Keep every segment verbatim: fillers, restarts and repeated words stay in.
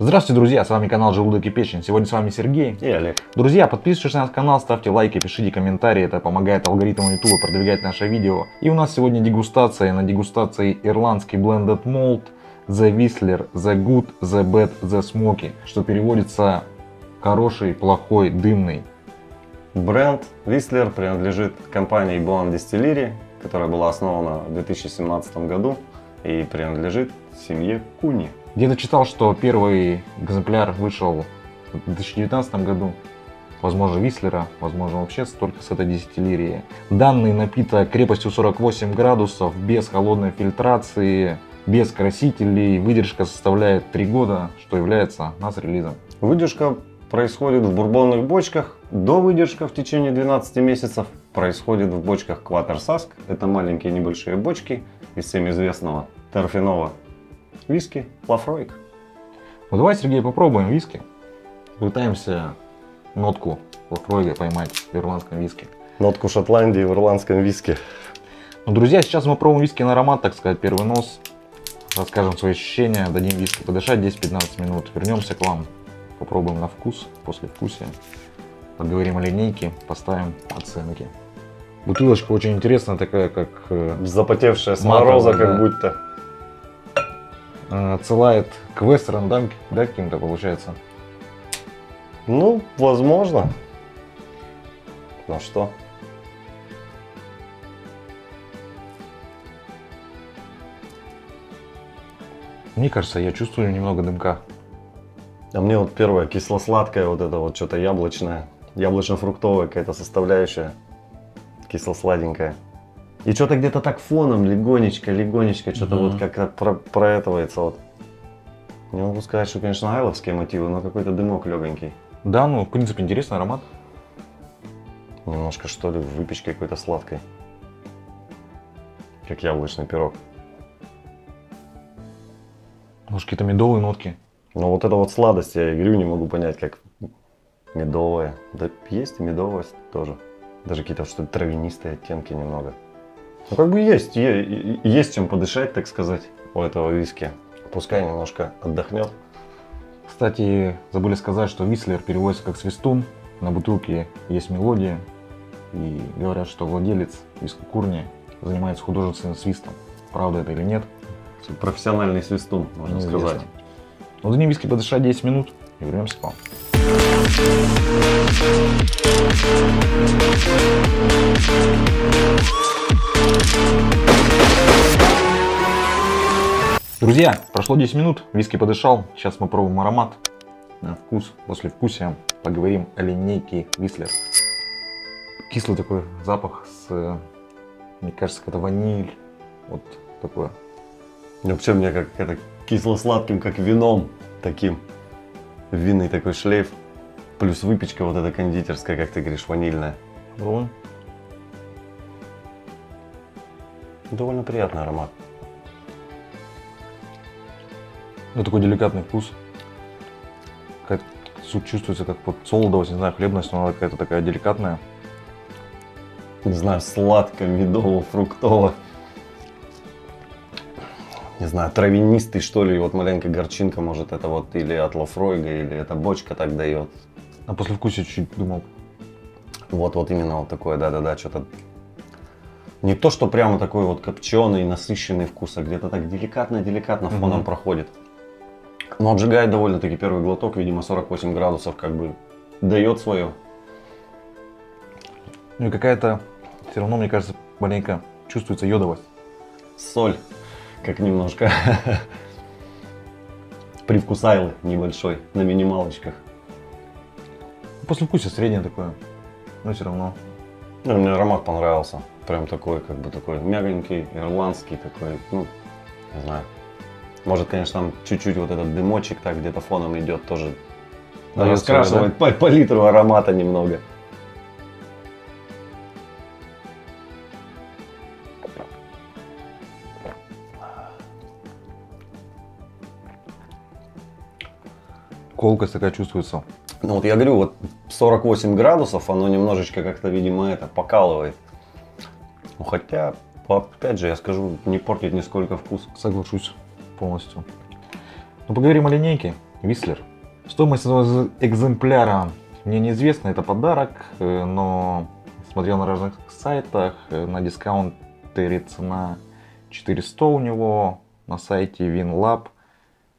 Здравствуйте, друзья, с вами канал Желудок и Печень. Сегодня с вами Сергей и Олег. Друзья, подписывайтесь на наш канал, ставьте лайки, пишите комментарии. Это помогает алгоритмам ютуба продвигать наше видео. И у нас сегодня дегустация. На дегустации ирландский Blended Malt, The Whistler, The Good, The Bad, The Smoky, что переводится «хороший, плохой, дымный». Бренд Whistler принадлежит компании Boan Distillery, которая была основана в две тысячи семнадцатом году и принадлежит семье Куни. Где-то читал, что первый экземпляр вышел в две тысячи девятнадцатом году, возможно, Whistler, возможно, вообще только с этой дистиллерии. Данный напиток крепостью сорок восемь градусов, без холодной фильтрации, без красителей, выдержка составляет три года, что является нас релизом. Выдержка происходит в бурбонных бочках, до выдержка в течение двенадцати месяцев происходит в бочках Кватер Саск, это маленькие небольшие бочки из всем известного торфяного виски Лафройг. Ну давай, Сергей, попробуем виски. Пытаемся нотку Лафройга поймать в ирландском виске. Нотку Шотландии в ирландском виске. Ну, друзья, сейчас мы пробуем виски на аромат, так сказать, первый нос. Расскажем свои ощущения, дадим виски подышать десять-пятнадцать минут. Вернемся к вам, попробуем на вкус, послевкусие. Поговорим о линейке, поставим оценки. Бутылочка очень интересная, такая как... Запотевшая с мороза, да, как будто. Отсылает к вестерн, да, да каким-то получается? Ну, возможно. Ну что? Мне кажется, я чувствую немного дымка. А мне вот первое кисло-сладкое, вот это вот что-то яблочное, яблочно-фруктовая какая-то составляющая, кисло-сладенькая. И что-то где-то так фоном, легонечко, легонечко, что-то mm-hmm. вот как-то про проэтывается. Вот. Не могу сказать, что, конечно, айловские мотивы, но какой-то дымок легонький. Да, ну, в принципе, интересный аромат. Немножко, что ли, выпечки какой-то сладкой. Как яблочный пирог. Может, какие-то медовые нотки. Ну, вот это вот сладость, я и говорю, не могу понять, как медовая. Да есть и медовость тоже. Даже какие-то что-то травянистые оттенки немного. Ну, как бы есть, есть чем подышать, так сказать, у этого виски. Пускай немножко отдохнет. Кстати, забыли сказать, что Whistler переводится как свистун. На бутылке есть мелодия. И говорят, что владелец вискокурни занимается художественным свистом. Правда это или нет? Профессиональный свистун, можно Неизвестно. сказать. Ну, дадим виски подышать десять минут и вернемся к вам. Друзья, прошло десять минут, виски подышал, сейчас мы пробуем аромат, на вкус, после вкуса поговорим о линейке Whistler. Кислый такой запах, с, мне кажется, какая-то ваниль, вот такое. Вообще мне как это кисло-сладким, как вином таким, винный такой шлейф, плюс выпечка вот эта кондитерская, как ты говоришь, ванильная. Вон. Довольно приятный аромат. Ну, такой деликатный вкус. Суть чувствуется как под солодовость, не знаю, хлебность, но она какая-то такая деликатная. Не знаю, сладко, медово, фруктово. Не знаю, травянистый, что ли, вот маленькая горчинка, может, это вот или от Лафройга, или эта бочка так дает. А послевкусие чуть-чуть думал. Вот, вот именно вот такое, да-да-да, что-то... Не то, что прямо такой вот копченый, насыщенный вкус, а где-то так деликатно-деликатно фоном mm-hmm. проходит. Но обжигает довольно-таки первый глоток, видимо, сорок восемь градусов как бы дает свое. Ну и какая-то, все равно, мне кажется, маленько чувствуется йодовость. Соль, как немножко. Привкус айлы небольшой, на минималочках. Послевкусие среднее такое, но все равно. Ну, мне аромат понравился. Прям такой, как бы такой мягенький, ирландский такой, ну, не знаю. Может, конечно, там чуть-чуть вот этот дымочек так где-то фоном идет тоже. Да, раскрашивает да? по, по литру аромата немного. Колкость такая чувствуется. Ну вот я говорю, вот сорок восемь градусов, оно немножечко как-то, видимо, это покалывает. Ну, хотя, опять же, я скажу, не портит нисколько вкус. Соглашусь полностью. Ну, поговорим о линейке. Whistler. Стоимость этого экземпляра мне неизвестна, это подарок, но смотрел на разных сайтах, на дискаунтере цена четыреста у него, на сайте WinLab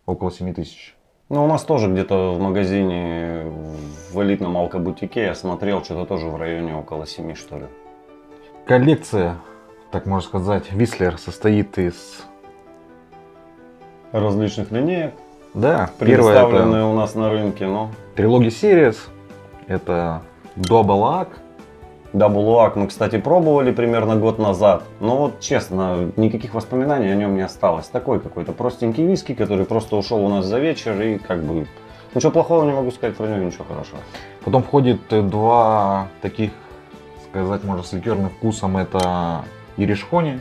около семи тысяч. Ну, у нас тоже где-то в магазине, в элитном алкобутике я смотрел, что-то тоже в районе около семи, что ли. Коллекция, так можно сказать, Whistler состоит из различных линеек, да, представленные у нас на рынке. Но... трилоги Series, это Double Ag. Double Ag мы, кстати, пробовали примерно год назад, но вот честно, никаких воспоминаний о нем не осталось. Такой какой-то простенький виски, который просто ушел у нас за вечер и как бы... Ничего плохого не могу сказать про него, ничего хорошего. Потом входит два таких, сказать, можно с ликерным вкусом, это Иришхони.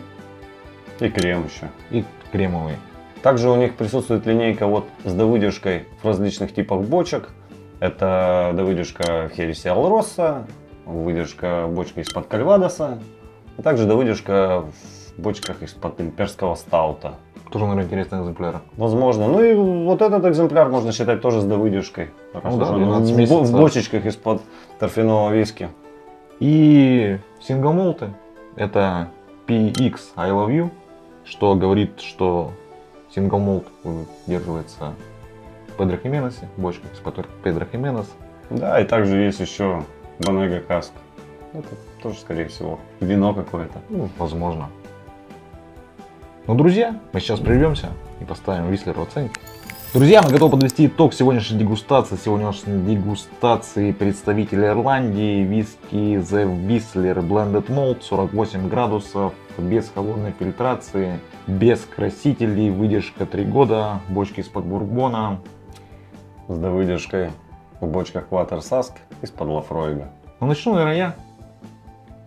И крем еще. И кремовый. Также у них присутствует линейка вот с довыдержкой в различных типах бочек. Это довыдержка Хересе Алроса, выдержка бочка из-под Кальвадоса, а также довыдержка в бочках из-под имперского стаута. Тоже, наверное, интересный экземпляр. Возможно. Ну и вот этот экземпляр можно считать тоже с довыдержкой. Ну, да, в бочечках из-под торфяного виски. И сингомолты. Это пи икс I Love You, что говорит, что сингомолт удерживается в Педро Хименосе, бочка из-под Педро Хименос. Да, и также есть еще Бонега Каск. Это тоже, скорее всего, вино какое-то. Ну, возможно. Ну, друзья, мы сейчас прервемся и поставим Whistler в оценку. Друзья, мы готовы подвести итог сегодняшней дегустации. Сегодняшней дегустации представителей Ирландии. Виски The Whistler Blended Malt, сорок восемь градусов, без холодной фильтрации, без красителей, выдержка три года, бочки из-под бурбона. С довыдержкой в бочках Кватер Саск из-под Лафройга. Ну, начну, наверное, я.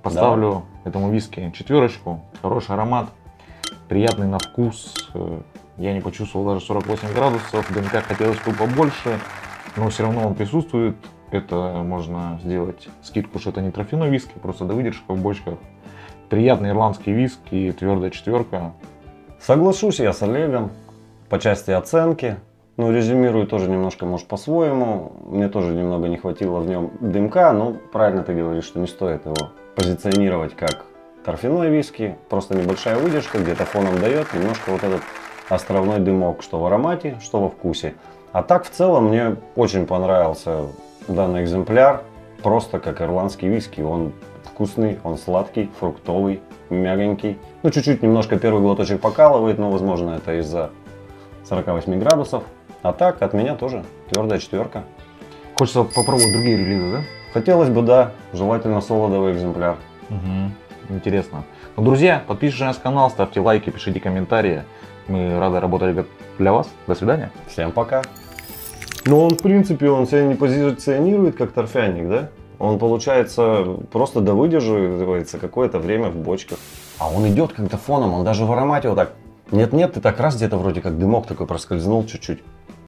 Поставлю да. этому виски четверочку. Хороший аромат, приятный на вкус. Я не почувствовал даже сорок восемь градусов, ДНК хотелось бы побольше, но все равно он присутствует. Это можно сделать скидку, что это не трофейной виски, просто довыдержка в бочках. Приятный ирландский виски, твердая четверка. Соглашусь я с Олегом по части оценки, но резюмирую тоже немножко, может, по-своему. Мне тоже немного не хватило в нем дымка, но правильно ты говоришь, что не стоит его позиционировать как торфяной виски. Просто небольшая выдержка, где-то фоном дает немножко вот этот... островной дымок, что в аромате, что во вкусе. А так, в целом, мне очень понравился данный экземпляр. Просто как ирландский виски. Он вкусный, он сладкий, фруктовый, мягенький. Ну, чуть-чуть немножко первый глоточек покалывает, но, возможно, это из-за сорока восьми градусов. А так, от меня тоже твердая четверка. Хочется попробовать другие релизы, да? Хотелось бы, да. Желательно солодовый экземпляр. Угу. Интересно. Ну, друзья, подписывайтесь на наш канал, ставьте лайки, пишите комментарии. Мы рады работать для вас. До свидания. Всем пока. Но он, в принципе, он себя не позиционирует как торфяник, да? Он, получается, просто довыдерживается какое-то время в бочках. А он идет как-то фоном, он даже в аромате вот так. Нет-нет, ты так раз где-то вроде как дымок такой проскользнул чуть-чуть.